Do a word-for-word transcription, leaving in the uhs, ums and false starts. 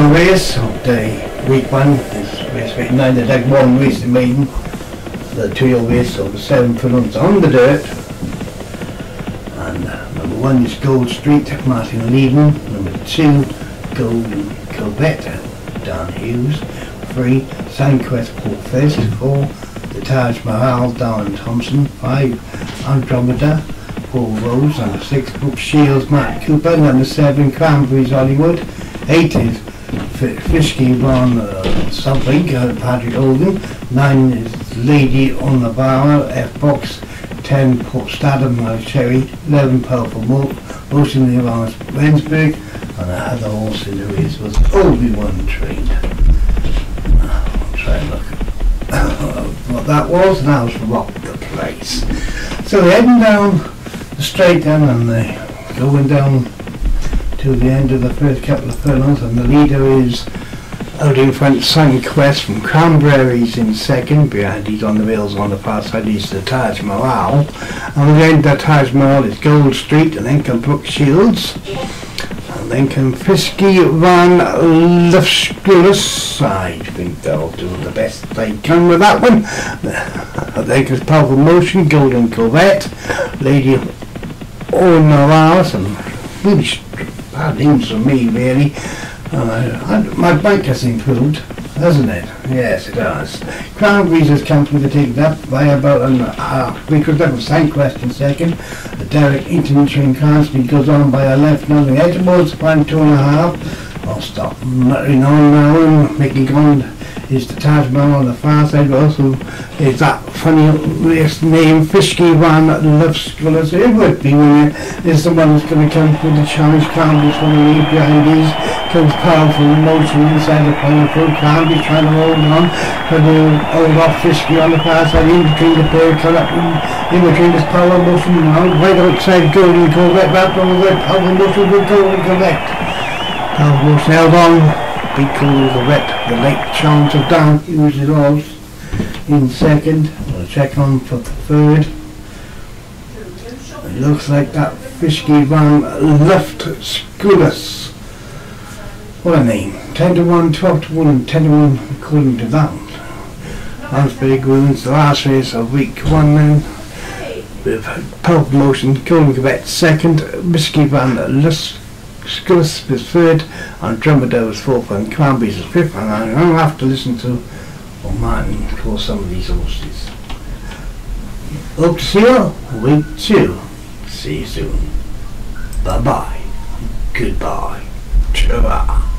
one race of the week one is race eighty-nine. There's like one race remaining. The trail race of the seven furlongs on the dirt. And uh, number one is Gold Street, Martin Leven. Number two, Golden Colbert, Dan Hughes. Three, Sunquest Paul Fist. Four, De Taj Mahal, Darren Thompson. Five, Andromeda, Paul Rose. Number six, Brook Shields, Matt Cooper. Number seven, Cranberries, Hollywood. Eight is Fishkey Ron uh, something, uh, Patrick Holden. Nine is Lady on the Bar, F Box. Ten, Port Staddon, my Cherry. Eleven, Purple Malt, Motion of Arms, Wednesburg. And the other horse in the race was Obi Wan trained. I'll try and look what that was. That was Rock the Place. So they're heading down the straight down and they're going down to the end of the first couple of furlongs, and the leader is out in front, Sunquest from Cranberries in second. Behind, he's on the rails on the far side, is the Taj Mahal, and then the Taj Mahal is Gold Street, and then come Brook Shields, and then come Fisky Van Left Scoot. I think they'll do the best they can with that one. Then comes Powerful Motion, Golden Corvette, Lady of All Mahals, and really bad news for me, really. Uh, I, my bike has improved, hasn't it? Yes, it has. Crown Breeze has come through the take up by about an hour. We could have a side question second. The Derek Intermittent constantly goes on by a left nothing edgewards, prime two and a half. I'll stop muttering on my own, making gone is the Taj Mahal on the far side, but also is that funny race name Fishkey Ron that loves scholars. It would be when there's someone who's going to come through the challenge. Cranberries from the lead behind these comes Powerful Motion inside the final foot. Cranberries trying to hold on, but they'll hold off Fishkey on the far side. In between the pair come up in between this Powerful Motion round right outside Golden Corvette. That one was right, Powerful Motion with Golden Corvette. Powerful Motion held on. Big Cool Corvette, the late chance of Dan Hughes is off in second. We'll check on for third. It looks like that Fisky Van Left Scoot. What a name. ten to one, twelve to one and ten to one according to that. That's big wins. The last race of week one then. With Pulp Motion, Golden Corvette second, Fisky Van Left Scoot was third, Andromeda was fourth, and Cranberries was fifth. And I'm going to have to listen to or Martin for some of these horses. Hope to see you week two. See you soon. Bye bye. Goodbye. Ciao.